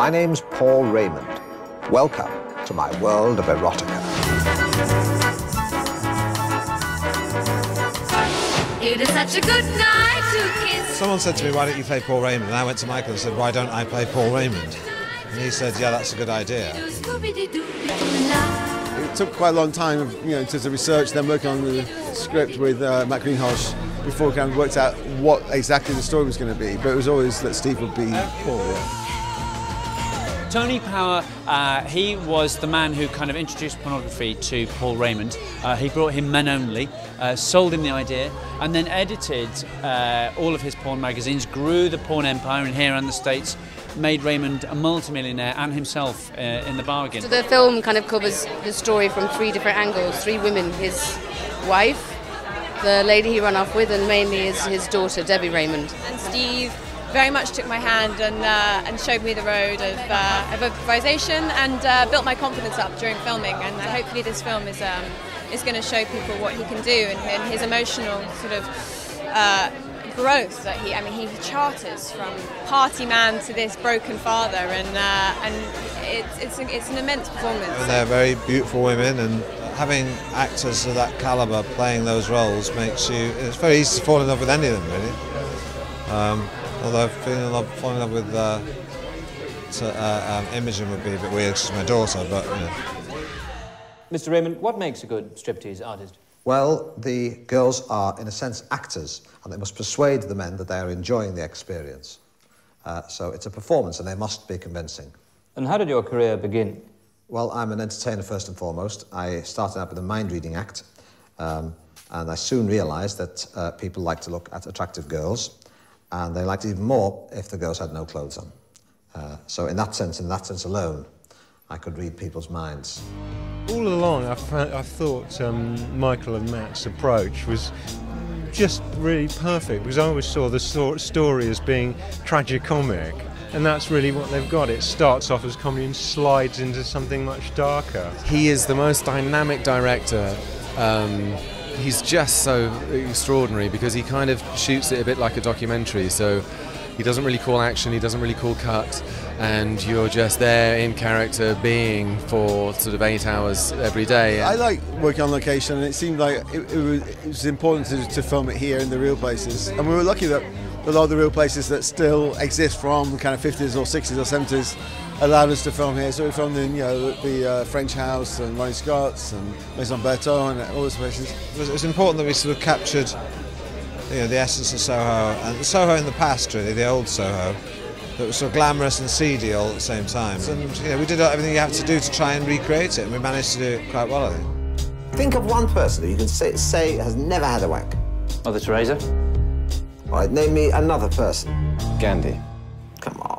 My name's Paul Raymond. Welcome to my world of erotica. It is such a good night to kiss. Someone said to me, why don't you play Paul Raymond? And I went to Michael and said, why don't I play Paul Raymond? And he said, yeah, that's a good idea. It took quite a long time, you know, to research, then working on the script with Matt Greenhalgh before we worked out what exactly the story was going to be. But it was always that Steve would be Paul. Tony Power, he was the man who kind of introduced pornography to Paul Raymond. He brought him Men Only, sold him the idea, and then edited all of his porn magazines, grew the porn empire in here and the States, made Raymond a multimillionaire and himself in the bargain. So the film kind of covers the story from three different angles, three women, his wife, the lady he ran off with, and mainly his daughter, Debbie Raymond. And Steve very much took my hand and showed me the road of improvisation and built my confidence up during filming, and hopefully this film is going to show people what he can do and his emotional sort of growth that he, I mean, he charters from party man to this broken father, and it's an immense performance. And they're very beautiful women, and having actors of that calibre playing those roles makes you, it's very easy to fall in love with any of them really. Although falling in love with Imogen would be a bit weird, she's my daughter, but, you know. Mr Raymond, what makes a good striptease artist? Well, the girls are, in a sense, actors, and they must persuade the men that they are enjoying the experience. So it's a performance, and they must be convincing. And how did your career begin? Well, I'm an entertainer first and foremost. I started out with a mind-reading act, and I soon realised that people like to look at attractive girls, and they liked it even more if the girls had no clothes on. So in that sense alone, I could read people's minds. All along, I thought Michael and Matt's approach was just really perfect, because I always saw the story as being tragicomic, and that's really what they've got. It starts off as comedy and slides into something much darker. He is the most dynamic director. He's just so extraordinary because he kind of shoots it a bit like a documentary, so he doesn't really call action, he doesn't really call cut, and you're just there in character being for sort of 8 hours every day. I like working on location, and it seemed like it was important to film it here in the real places, and we were lucky that a lot of the real places that still exist from the kind of 50s or 60s or 70s allowed us to film here. So we filmed in, you know, the French House and Ronnie Scott's and Maison Berton and all those places. It was important that we sort of captured, you know, the essence of Soho, and Soho in the past really, the old Soho, that was sort of glamorous and seedy all at the same time. And, you know, we did everything you have to do to try and recreate it, and we managed to do it quite well, I think. Think of one person who you can say has never had a wank. Mother Teresa. All right, name me another person. Gandhi. Come on.